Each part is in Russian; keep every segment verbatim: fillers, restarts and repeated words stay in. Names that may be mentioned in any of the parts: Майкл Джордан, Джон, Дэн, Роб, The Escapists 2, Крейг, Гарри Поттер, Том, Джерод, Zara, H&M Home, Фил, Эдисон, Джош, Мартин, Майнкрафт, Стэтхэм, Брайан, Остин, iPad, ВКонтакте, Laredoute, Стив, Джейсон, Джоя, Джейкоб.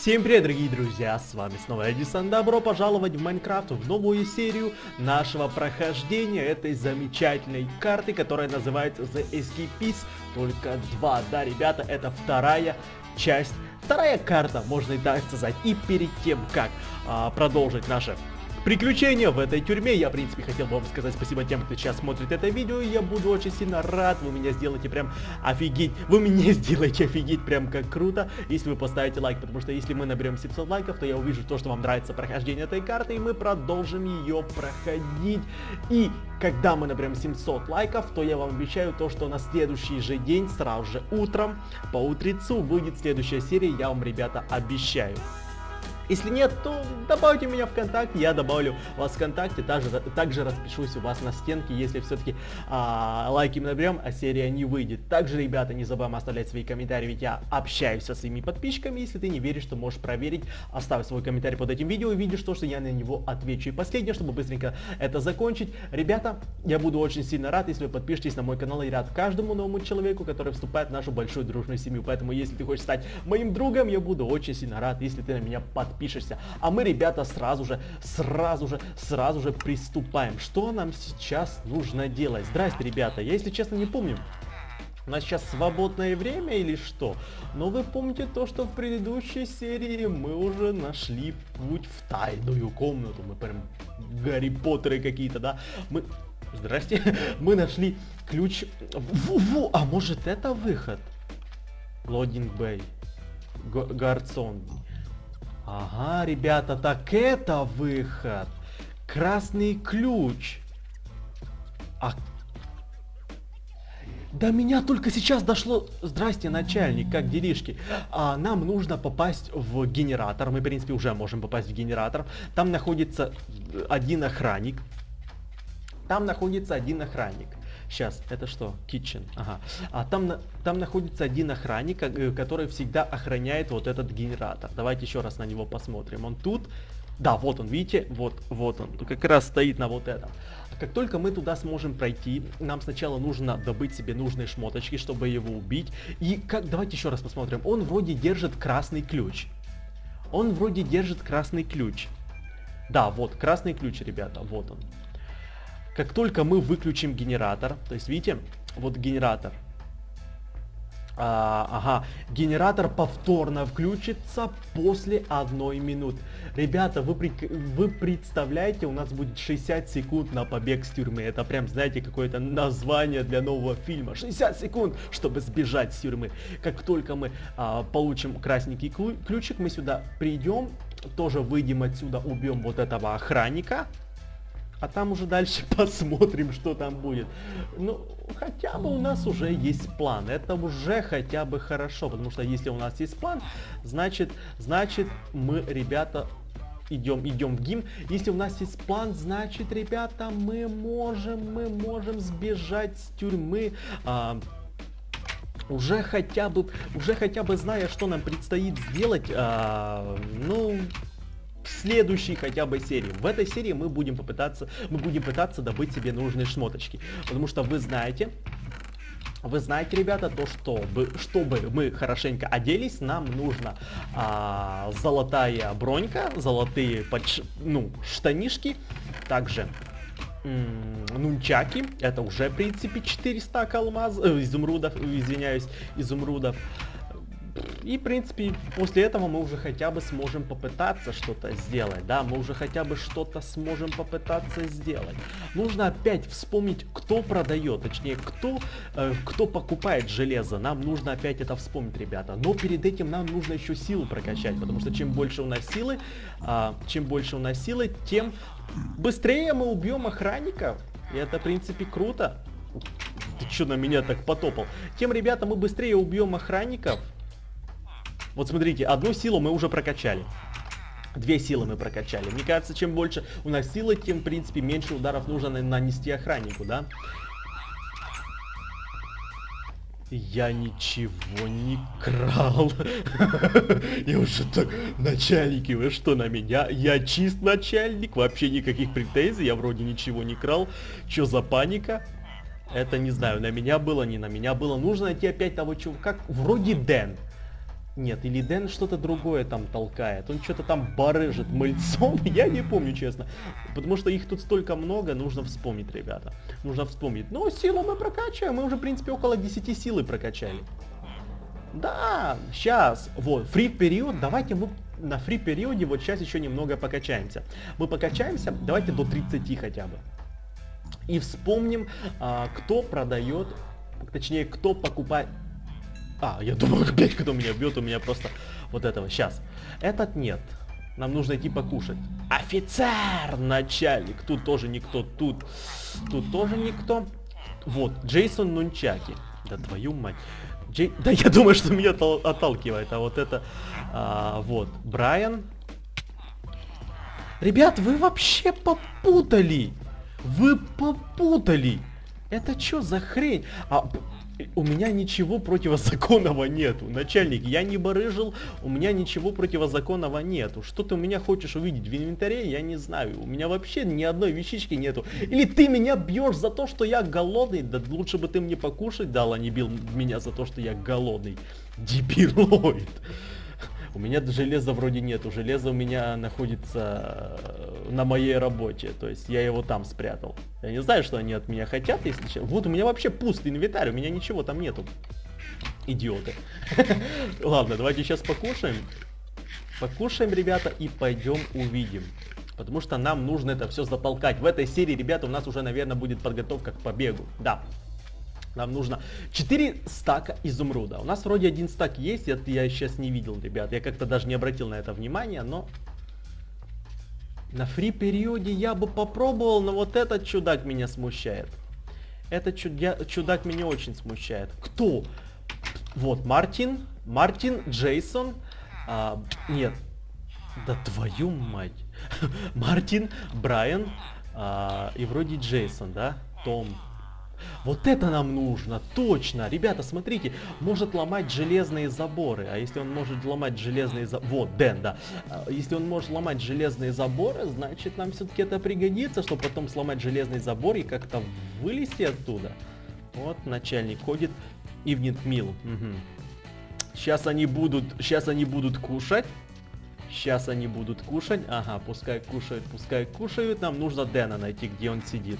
Всем привет, дорогие друзья, с вами снова Эдисон, добро пожаловать в Майнкрафт, в новую серию нашего прохождения этой замечательной карты, которая называется The Escapists только два, да, ребята, это вторая часть, вторая карта, можно и так сказать, и перед тем, как а, продолжить наше приключения в этой тюрьме. Я, в принципе, хотел бы вам сказать спасибо тем, кто сейчас смотрит это видео. Я буду очень сильно рад. Вы меня сделаете прям офигеть. Вы меня сделаете офигеть прям как круто, если вы поставите лайк. Потому что если мы наберем семьсот лайков, то я увижу то, что вам нравится прохождение этой карты, и мы продолжим ее проходить. И когда мы наберем семьсот лайков, то я вам обещаю то, что на следующий же день, сразу же утром, по утрецу выйдет следующая серия. Я вам, ребята, обещаю. Если нет, то добавьте меня ВКонтакте, я добавлю вас ВКонтакте, также, также распишусь у вас на стенке, если все-таки а, лайки мы наберем, а серия не выйдет. Также, ребята, не забываем оставлять свои комментарии, ведь я общаюсь со своими подписчиками. Если ты не веришь, то можешь проверить, оставь свой комментарий под этим видео и видишь то, что я на него отвечу. И последнее, чтобы быстренько это закончить, ребята, я буду очень сильно рад, если вы подпишетесь на мой канал, и рад каждому новому человеку, который вступает в нашу большую дружную семью. Поэтому, если ты хочешь стать моим другом, я буду очень сильно рад, если ты на меня подпишешься. Пишешься. А мы, ребята, сразу же, сразу же, сразу же приступаем. Что нам сейчас нужно делать? Здрасте, ребята. Я, если честно, не помню, у нас сейчас свободное время или что? Но вы помните то, что в предыдущей серии мы уже нашли путь в тайную комнату. Мы прям Гарри Поттеры какие-то, да? Мы... Здрасте. Мы нашли ключ... Ву-ву! А может, это выход? Лодинг Бэй. Гарсон. Ага, ребята, так это выход. Красный ключ. А... До меня только сейчас дошло. Здрасте, начальник, как делишки? А, нам нужно попасть в генератор. Мы, в принципе, уже можем попасть в генератор. Там находится один охранник. Там находится один охранник. Сейчас, это что? Kitchen. Ага. А там, там находится один охранник, который всегда охраняет вот этот генератор. Давайте еще раз на него посмотрим. Он тут. Да, вот он, видите? Вот, вот он. Как раз стоит на вот этом. Как только мы туда сможем пройти, нам сначала нужно добыть себе нужные шмоточки, чтобы его убить. И как... Давайте еще раз посмотрим. Он вроде держит красный ключ. Он вроде держит красный ключ. Да, вот, красный ключ, ребята. Вот он. Как только мы выключим генератор, то есть видите, вот генератор, а, ага, генератор повторно включится после одной минуты. Ребята, вы, вы представляете, у нас будет шестьдесят секунд на побег с тюрьмы. Это прям, знаете, какое-то название для нового фильма. шестьдесят секунд, чтобы сбежать с тюрьмы. Как только мы а, получим красненький ключик, мы сюда придем, тоже выйдем отсюда, убьем вот этого охранника. А там уже дальше посмотрим, что там будет. Ну, хотя бы у нас уже есть план. Это уже хотя бы хорошо. Потому что если у нас есть план, значит, значит мы, ребята, идем, идем в гимн. Если у нас есть план, значит, ребята, мы можем, мы можем сбежать с тюрьмы. А, уже хотя бы, уже хотя бы зная, что нам предстоит сделать, а, ну... В следующей хотя бы серии. В этой серии мы будем попытаться, мы будем пытаться добыть себе нужные шмоточки. Потому что вы знаете, вы знаете, ребята, то, чтобы, чтобы мы хорошенько оделись, нам нужно а, золотая бронька, золотые подш... ну, штанишки, также нунчаки. Это уже, в принципе, четыреста алмазов, э, изумрудов, извиняюсь, изумрудов. И, в принципе, после этого мы уже хотя бы сможем попытаться что-то сделать, да, мы уже хотя бы что-то сможем попытаться сделать. Нужно опять вспомнить, кто продает, точнее, кто, э, кто покупает железо, нам нужно опять это вспомнить, ребята. Но перед этим нам нужно еще силу прокачать, потому что чем больше у нас силы, э, чем больше у нас силы, тем быстрее мы убьем охранников, и это, в принципе, круто. Ты что на меня так потопал? Тем, ребята, мы быстрее убьем охранников. Вот смотрите, одну силу мы уже прокачали. Две силы мы прокачали. Мне кажется, чем больше у нас силы, тем, в принципе, меньше ударов нужно нанести охраннику, да? Я ничего не крал. Я уже так... Начальники, вы что на меня? Я чист начальник, вообще никаких претензий, я вроде ничего не крал. Чё за паника? Это не знаю, на меня было, не на меня было. Нужно найти опять того чувака, вроде Дэн. Нет, или Дэн что-то другое там толкает. Он что-то там барыжит мыльцом. Я не помню, честно. Потому что их тут столько много, нужно вспомнить, ребята. Нужно вспомнить. Но силу мы прокачиваем. Мы уже, в принципе, около десяти силы прокачали. Да, сейчас. Вот, фри-период. Давайте мы на фри-периоде вот сейчас еще немного покачаемся. Мы покачаемся, давайте до тридцати хотя бы. И вспомним, кто продает... Точнее, кто покупает... А, я думал, опять кто меня бьет, у меня просто вот этого. Сейчас. Этот нет. Нам нужно идти покушать. Офицер, начальник. Тут тоже никто. Тут. Тут тоже никто. Вот. Джейсон Нунчаки. Да твою мать. Джей... Да я думаю, что меня отталкивает. А вот это... А, вот. Брайан. Ребят, вы вообще попутали. Вы попутали. Это что за хрень? А... У меня ничего противозаконного нету, начальник, я не барыжил, у меня ничего противозаконного нету. Что ты у меня хочешь увидеть в инвентаре, я не знаю, у меня вообще ни одной вещички нету. Или ты меня бьешь за то, что я голодный, да лучше бы ты мне покушать дал, а не бил меня за то, что я голодный. Дебилоид. У меня железа вроде нету, железо у меня находится на моей работе, то есть я его там спрятал. Я не знаю, что они от меня хотят, если честно. Вот у меня вообще пуст инвентарь, у меня ничего там нету. Идиоты. Ладно, давайте сейчас покушаем. Покушаем, ребята, и пойдем увидим. Потому что нам нужно это все затолкать. В этой серии, ребята, у нас уже, наверное, будет подготовка к побегу. Да. Нам нужно четыре стака изумруда. У нас вроде один стак есть, это я сейчас не видел, ребят. Я как-то даже не обратил на это внимание, но... На фри-периоде я бы попробовал, но вот этот чудак меня смущает. Этот чудя... чудак меня очень смущает. Кто? Вот, Мартин. Мартин, Джейсон. А, нет. Да твою мать. Мартин, Брайан. А, и вроде Джейсон, да? Том. Вот это нам нужно, точно. Ребята, смотрите, может ломать железные заборы. А если он может ломать железные заборы... Вот, Дэн, да. Если он может ломать железные заборы, значит нам все-таки это пригодится, чтобы потом сломать железный забор и как-то вылезти оттуда. Вот, начальник ходит. Ивнит Мил. Угу. Сейчас они будут... Сейчас они будут кушать. Сейчас они будут кушать. Ага, пускай кушают, пускай кушают. Нам нужно Дэна найти, где он сидит.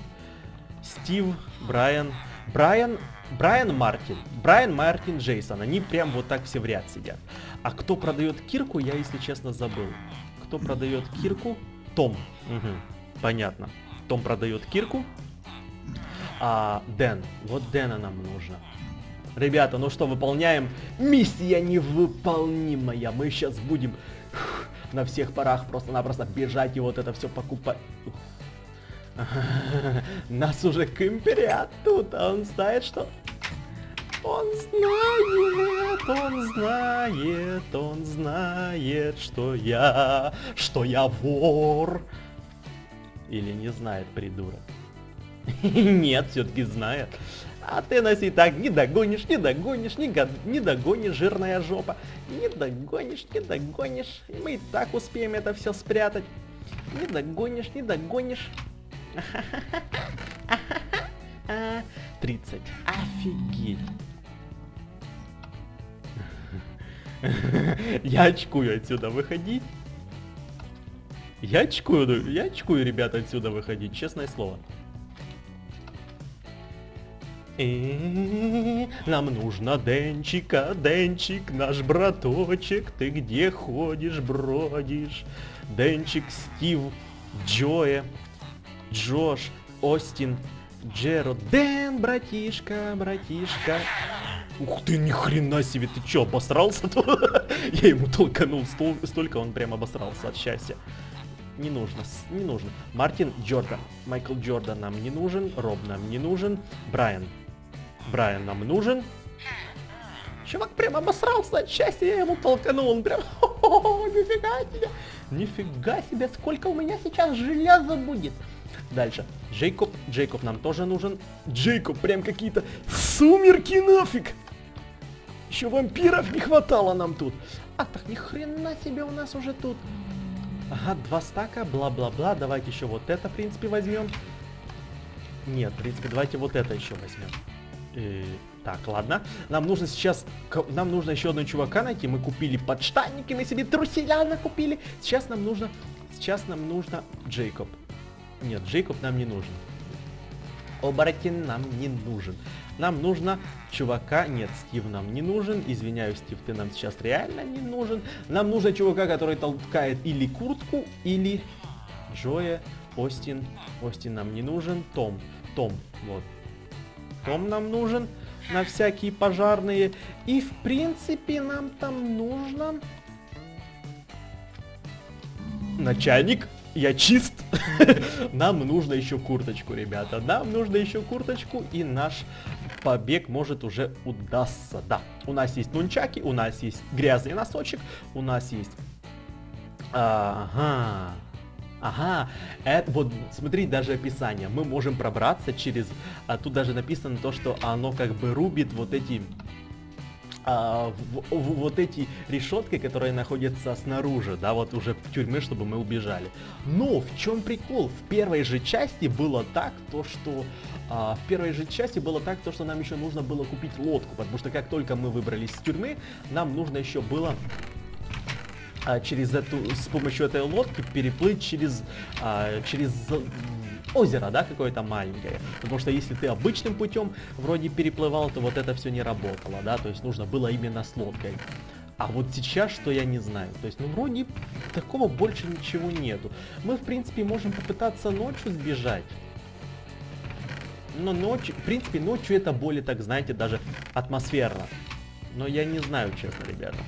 Стив, Брайан, Брайан, Брайан Мартин, Брайан Мартин Джейсон, они прям вот так все в ряд сидят. А кто продает кирку, я, если честно, забыл. Кто продает кирку? Том. Угу. Понятно. Том продает кирку. А Дэн, вот Дэна нам нужно. Ребята, ну что, выполняем? Миссия невыполнимая. Мы сейчас будем на всех парах просто-напросто бежать и вот это все покупать. Нас уже кемперят тут, а он знает, что... Он знает, он знает, он знает, что я, что я вор. Или не знает, придурок. Нет, все-таки знает. А ты нас и так не догонишь, не догонишь, не, го... не догонишь, жирная жопа. Не догонишь, не догонишь. Мы и так успеем это все спрятать. Не догонишь, не догонишь. тридцать. Офигеть. Я очкую отсюда выходить. Я очкую, я очкую, ребята, отсюда выходить, честное слово. Нам нужно Денчика, Денчик, наш браточек. Ты где ходишь, бродишь? Денчик, Стив, Джоя, Джош, Остин, Джерод, Дэн, братишка, братишка. Ух ты, ни хрена себе, ты чё, обосрался? Я ему толканул столько, он прям обосрался от счастья. Не нужно, не нужно. Мартин Джордан, Майкл Джордан нам не нужен, Роб нам не нужен, Брайан. Брайан нам нужен. Чувак прям обосрался от счастья, я ему толканул, он прям... Нифига себе, нифига себе, сколько у меня сейчас железа будет. Дальше. Джейкоб. Джейкоб нам тоже нужен. Джейкоб прям какие-то сумерки нафиг. Еще вампиров не хватало нам тут. А так ни хрена себе у нас уже тут. Ага, два стака, бла-бла-бла. Давайте еще вот это, в принципе, возьмем. Нет, в принципе, давайте вот это еще возьмем. Э, так, ладно. Нам нужно сейчас... Нам нужно еще одного чувака найти. Мы купили подштанники, мы себе труселя накупили. Сейчас нам нужно... Сейчас нам нужно Джейкоб. Нет, Джейкоб нам не нужен. Оборотень нам не нужен. Нам нужно чувака... Нет, Стив нам не нужен. Извиняюсь, Стив, ты нам сейчас реально не нужен. Нам нужно чувака, который толкает или куртку, или... Джоя, Остин. Остин нам не нужен. Том. Том. Вот. Том нам нужен на всякие пожарные. И, в принципе, нам там нужно... Начальник. Я чист. Нам нужно еще курточку, ребята. Нам нужно еще курточку, и наш побег может уже удастся. Да, у нас есть нунчаки, у нас есть грязный носочек, у нас есть... Ага. Ага, это, вот, смотри, даже описание. Мы можем пробраться через... А, тут даже написано то, что оно как бы рубит вот эти... А, в, в, вот эти решетки, которые находятся снаружи, да, вот уже в тюрьме, чтобы мы убежали. Но в чем прикол? В первой же части было так, то что... А, в первой же части было так, то что нам еще нужно было купить лодку. Потому что как только мы выбрались из тюрьмы, нам нужно еще было... через эту, с помощью этой лодки переплыть через, а, через озеро, да, какое-то маленькое. Потому что если ты обычным путем вроде переплывал, то вот это все не работало, да, то есть нужно было именно с лодкой. А вот сейчас, что я не знаю, то есть, ну, вроде такого больше ничего нету. Мы, в принципе, можем попытаться ночью сбежать. Но ночью, в принципе, ночью это более, так, знаете, даже атмосферно. Но я не знаю, честно, ребята.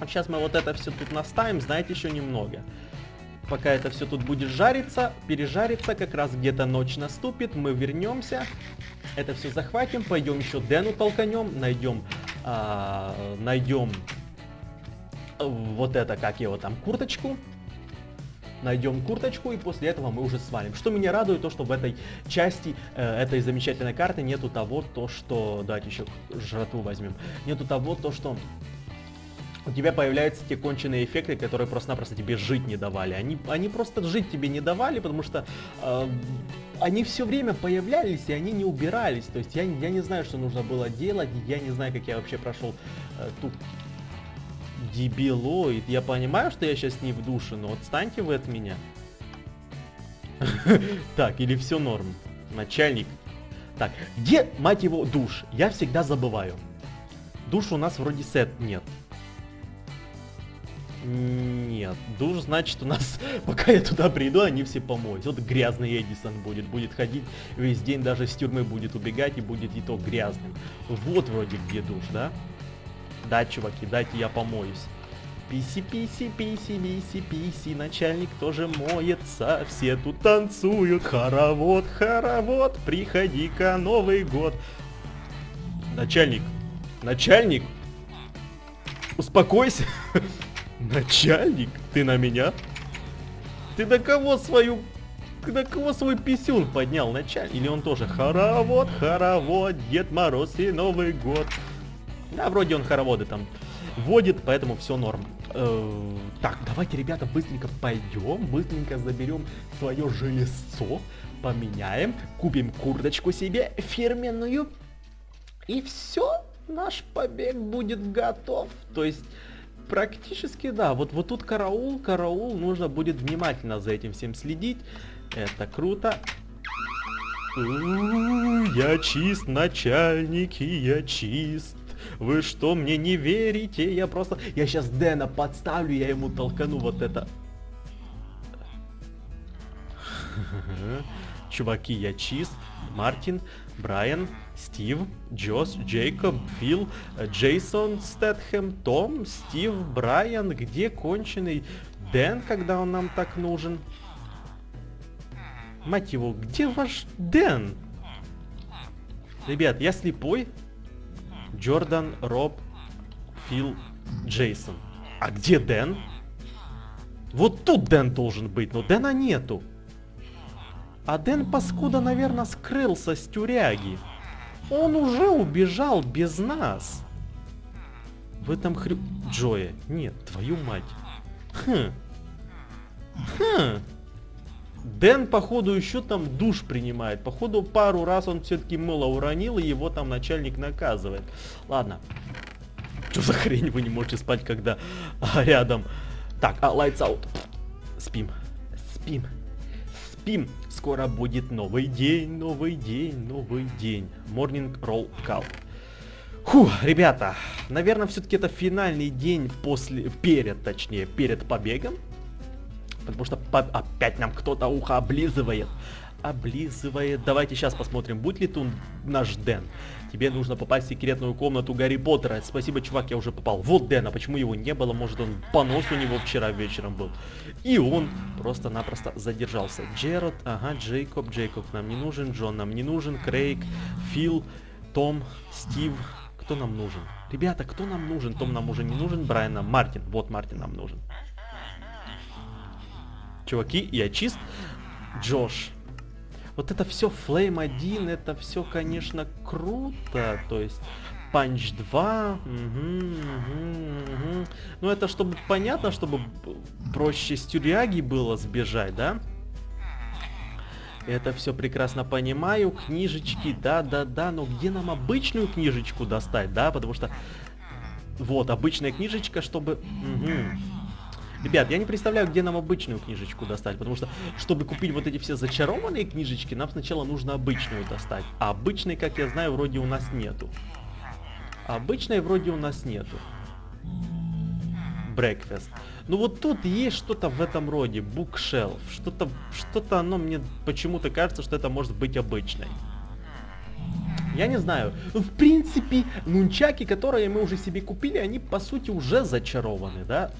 А сейчас мы вот это все тут наставим, знаете, еще немного. Пока это все тут будет жариться, пережариться, как раз где-то ночь наступит, мы вернемся. Это все захватим, пойдем еще Дэну толканем, найдем, а, найдем вот это, как его там, курточку. Найдем курточку, и после этого мы уже свалим. Что меня радует, то что в этой части э, этой замечательной карты нету того, то что... Давайте еще жратву возьмем. Нету того, то что... У тебя появляются те конченые эффекты, которые просто-напросто тебе жить не давали. Они, они просто жить тебе не давали, потому что э, они все время появлялись, и они не убирались. То есть я, я не знаю, что нужно было делать, я не знаю, как я вообще прошел э, тут дебилоид. Я понимаю, что я сейчас не в душе, но отстаньте вы от меня. Так, или все норм? Начальник. Так, где, мать его, душ? Я всегда забываю. Душ у нас вроде сет нет. Нет, душ, значит, у нас, пока я туда приду, они все помоют. Вот грязный Эдисон будет, будет ходить весь день, даже с тюрьмы будет убегать и будет и то грязным. Вот вроде где душ, да? Да, чуваки, дайте я помоюсь. Писи-писи-писи-писи-писи, начальник тоже моется, все тут танцуют. Хоровод, хоровод, приходи-ка, Новый год. Начальник, начальник, успокойся. Начальник, ты на меня? Ты на кого свою... На кого свой писюн поднял, начальник? Или он тоже хоровод, хоровод, Дед Мороз и Новый год. Да, вроде он хороводы там водит, поэтому все норм. Э-э- так, давайте, ребята, быстренько пойдем, быстренько заберем свое железцо, поменяем, купим курточку себе фирменную. И все, наш побег будет готов. То есть... Практически, да. Вот, вот тут караул, караул. Нужно будет внимательно за этим всем следить. Это круто. У-у-у, я чист, начальники, я чист. Вы что, мне не верите? Я просто... Я сейчас Дэна подставлю, я ему толкану вот это. Чуваки, я чист. Мартин, Брайан, Стив, Джош, Джейкоб, Фил, Джейсон, Стэтхэм, Том, Стив, Брайан. Где конченый Дэн, когда он нам так нужен? Мать его, где ваш Дэн? Ребят, я слепой. Джордан, Роб, Фил, Джейсон. А где Дэн? Вот тут Дэн должен быть, но Дэна нету. А Дэн, паскуда, наверное, скрылся с тюряги. Он уже убежал без нас. В этом хрю... Джоя, нет, твою мать. Хм. Хм. Дэн, походу, еще там душ принимает. Походу, пару раз он все-таки мыло уронил, и его там начальник наказывает. Ладно. Что за хрень, вы не можете спать, когда а, рядом... Так, а, lights out. Спим. Спим. Спим. Скоро будет новый день, новый день, новый день. Morning roll call. Фу, ребята, наверное, все-таки это финальный день после... Перед, точнее, перед побегом. Потому что по... опять нам кто-то ухо облизывает. Облизывает. Давайте сейчас посмотрим, будет ли тут наш Дэн. Тебе нужно попасть в секретную комнату Гарри Поттера. Спасибо, чувак, я уже попал. Вот Дэн, а почему его не было? Может, он понос у него вчера вечером был. И он просто-напросто задержался. Джерод, ага, Джейкоб, Джейкоб нам не нужен. Джон нам не нужен. Крейг, Фил, Том, Стив. Кто нам нужен? Ребята, кто нам нужен? Том нам уже не нужен. Брайан нам, Мартин. Вот Мартин нам нужен. Чуваки, я чист. Джош. Вот это все Флейм один, это все, конечно, круто. То есть Панч два. Угу, угу, угу. Ну это чтобы понятно, чтобы проще с тюряги было сбежать, да? Это все прекрасно понимаю. Книжечки, да-да-да. Но где нам обычную книжечку достать, да? Потому что... Вот, обычная книжечка, чтобы... Угу. Ребят, я не представляю, где нам обычную книжечку достать, потому что, чтобы купить вот эти все зачарованные книжечки, нам сначала нужно обычную достать. А обычной, как я знаю, вроде у нас нету. Обычной вроде у нас нету. Breakfast. Ну вот тут есть что-то в этом роде, bookshelf. Что-то, что-то оно мне почему-то кажется, что это может быть обычной. Я не знаю. В принципе, нунчаки, которые мы уже себе купили, они, по сути, уже зачарованы, да?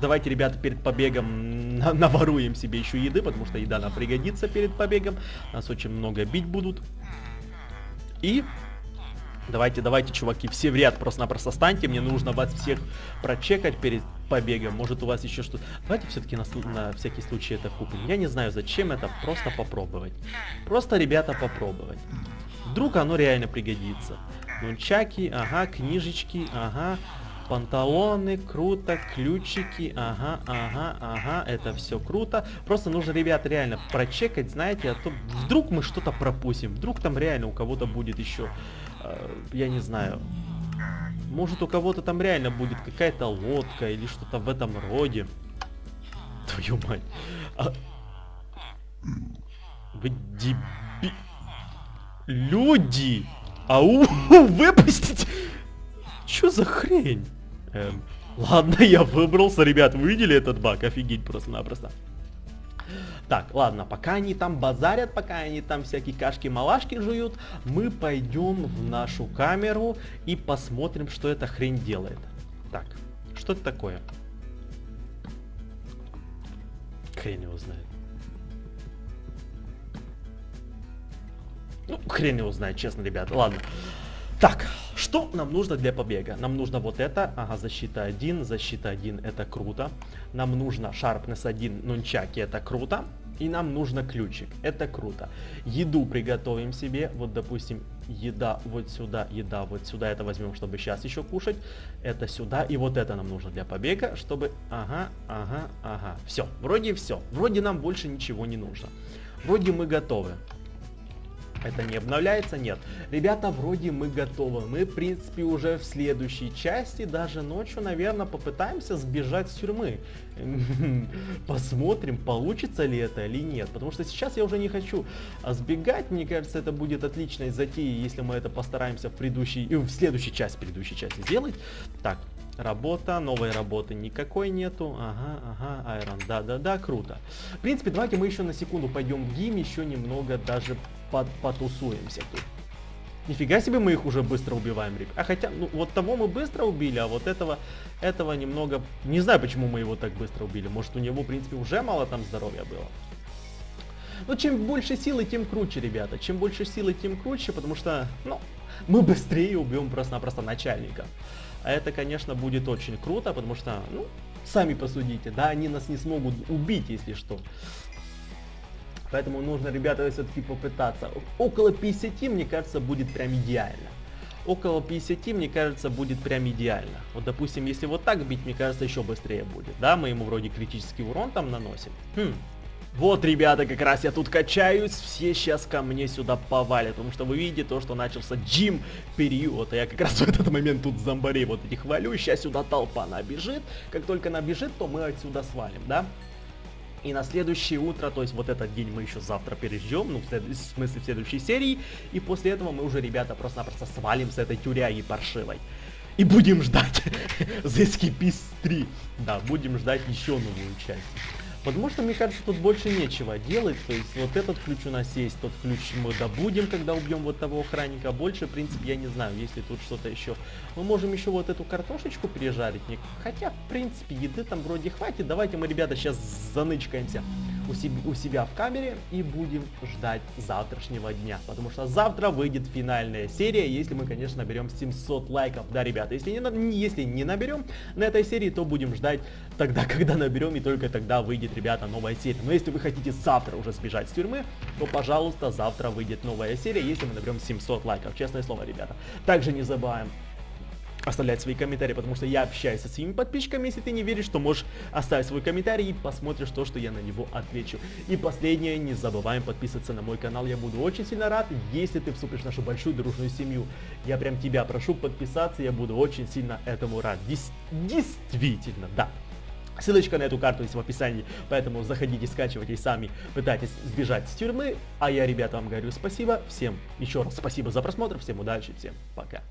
Давайте, ребята, перед побегом наворуем себе еще еды, потому что еда нам пригодится перед побегом. Нас очень много бить будут. И... Давайте, давайте, чуваки, все в ряд просто-напросто станьте. Мне нужно вас всех прочекать перед побегом. Может, у вас еще что-то... Давайте все-таки на, на всякий случай это купим. Я не знаю, зачем это. Просто попробовать. Просто, ребята, попробовать. Вдруг оно реально пригодится. Нунчаки, ага, книжечки, ага, панталоны, круто, ключики, ага, ага, ага, это все круто. Просто нужно, ребят, реально прочекать, знаете, а то вдруг мы что-то пропустим, вдруг там реально у кого-то будет еще, э, я не знаю, может у кого-то там реально будет какая-то лодка или что-то в этом роде. Твою мать. А... Вы деби... Люди! Ау! Выпустите! Чё за хрень? Эм, ладно, я выбрался, ребят. Вы видели этот баг? Офигеть просто-напросто. Так, ладно, пока они там базарят, пока они там всякие кашки-малашки жуют, мы пойдем в нашу камеру и посмотрим, что эта хрень делает. Так, что это такое? Хрень его знает. Ну, хрен его знает, честно, ребята. Ладно. Так, что нам нужно для побега? Нам нужно вот это. Ага, защита один. Защита один, это круто. Нам нужно шарпнесс один, нунчаки, это круто. И нам нужно ключик, это круто. Еду приготовим себе. Вот, допустим, еда вот сюда, еда вот сюда. Это возьмем, чтобы сейчас еще кушать. Это сюда. И вот это нам нужно для побега, чтобы... Ага, ага, ага. Все, вроде все. Вроде нам больше ничего не нужно. Вроде мы готовы. Это не обновляется? Нет. Ребята, вроде мы готовы. Мы, в принципе, уже в следующей части, даже ночью, наверное, попытаемся сбежать с тюрьмы. Посмотрим, получится ли это или нет. Потому что сейчас я уже не хочу сбегать. Мне кажется, это будет отличной затеей, если мы это постараемся в предыдущей... в следующей части, в предыдущей части сделать. Так, работа. Новой работы никакой нету. Ага, ага, айрон. Да-да-да, круто. В принципе, давайте мы еще на секунду пойдем в гим, еще немного даже... потусуемся тут. Нифига себе, мы их уже быстро убиваем, ребят. А хотя, ну, вот того мы быстро убили, а вот этого, этого немного... Не знаю, почему мы его так быстро убили. Может, у него, в принципе, уже мало там здоровья было. Но чем больше силы, тем круче, ребята. Чем больше силы, тем круче, потому что, ну, мы быстрее убьем просто-напросто начальника. А это, конечно, будет очень круто, потому что, ну, сами посудите, да, они нас не смогут убить, если что. Поэтому нужно, ребята, все-таки попытаться. Около пятидесяти, мне кажется, будет прям идеально. Около пятидесяти, мне кажется, будет прям идеально. Вот, допустим, если вот так бить, мне кажется, еще быстрее будет. Да, мы ему вроде критический урон там наносим. Хм. Вот, ребята, как раз я тут качаюсь, все сейчас ко мне сюда повалят, потому что вы видите то, что начался джим-период, а я как раз в этот момент тут зомбарей вот этих валю, сейчас сюда толпа набежит, как только набежит, то мы отсюда свалим, да? И на следующее утро, то есть вот этот день мы еще завтра переждем, ну, в, след... в смысле в следующей серии, и после этого мы уже, ребята, просто-напросто свалим с этой тюряги паршивой. И будем ждать The Escapists три. Да, будем ждать еще новую часть. Потому что, мне кажется, тут больше нечего делать. То есть вот этот ключ у нас есть, тот ключ мы добудем, когда убьем вот того охранника. Больше, в принципе, я не знаю, если тут что-то еще. Мы можем еще вот эту картошечку пережарить. Хотя, в принципе, еды там вроде хватит. Давайте мы, ребята, сейчас занычкаемся у себя, у себя в камере и будем ждать завтрашнего дня. Потому что завтра выйдет финальная серия, если мы, конечно, наберем семьсот лайков. Да, ребята, если не, если не наберем на этой серии, то будем ждать тогда, когда наберем, и только тогда выйдет, ребята, новая серия. Но если вы хотите завтра уже сбежать с тюрьмы, то, пожалуйста, завтра выйдет новая серия, если мы наберем семьсот лайков. Честное слово, ребята. Также не забываем оставлять свои комментарии, потому что я общаюсь со своими подписчиками. Если ты не веришь, то можешь оставить свой комментарий и посмотришь то, что я на него отвечу. И последнее, не забываем подписываться на мой канал. Я буду очень сильно рад, если ты вступишь в нашу большую дружную семью. Я прям тебя прошу подписаться, я буду очень сильно этому рад. Дес- действительно, да. Ссылочка на эту карту есть в описании, поэтому заходите, скачивайте и сами пытайтесь сбежать с тюрьмы. А я, ребята, вам говорю спасибо. Всем еще раз спасибо за просмотр, всем удачи, всем пока.